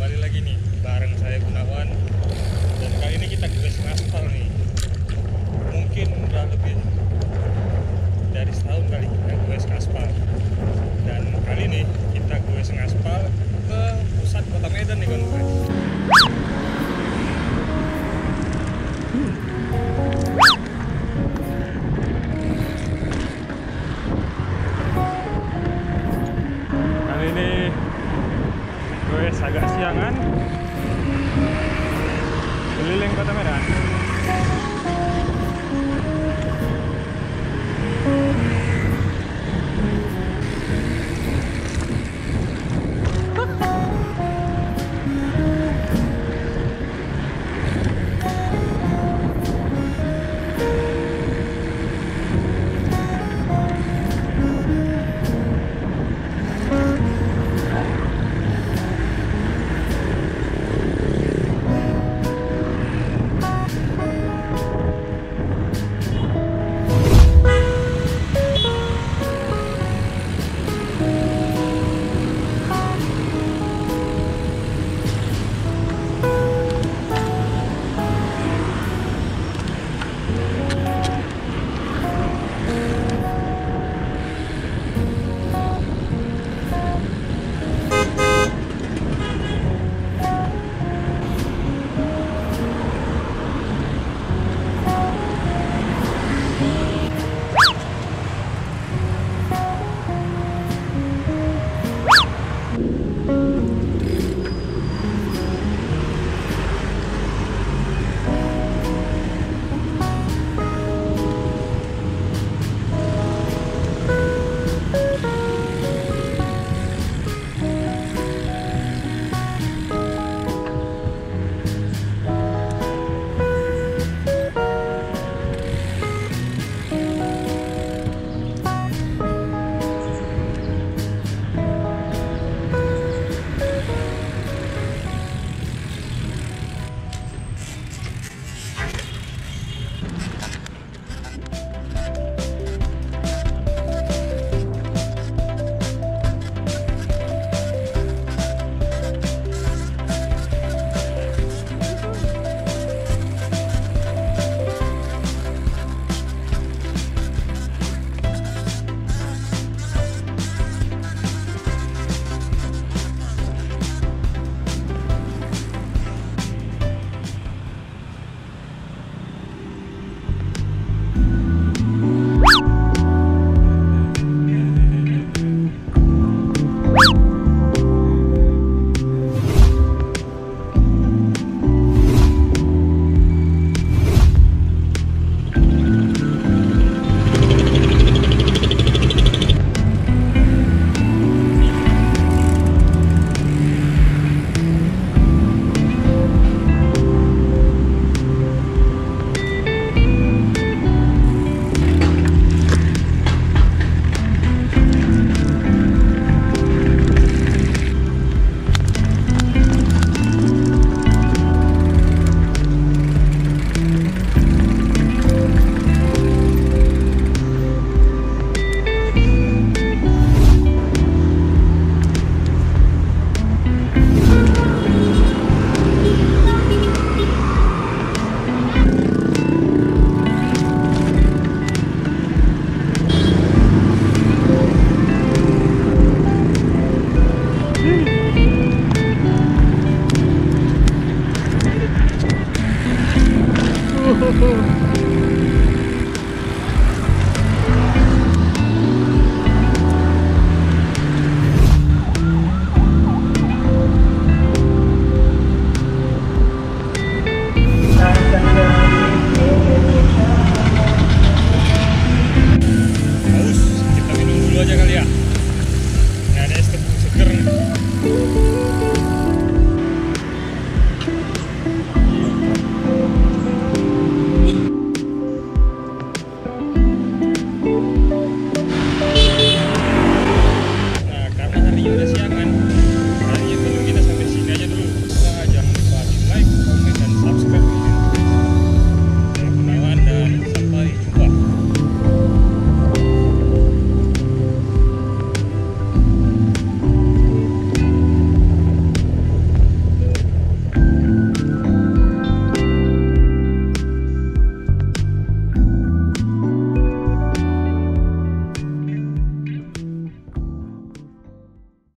Kembali lagi nih bareng saya Gunawan, dan kali ini kita gores ngaspal nih. Mungkin udah lebih dari setahun kali kita gores ngaspal, dan kali ini kita gores ngaspal ke pusat kota Medan nih kan guys. Kali ini agak siangan keliling kota Medan.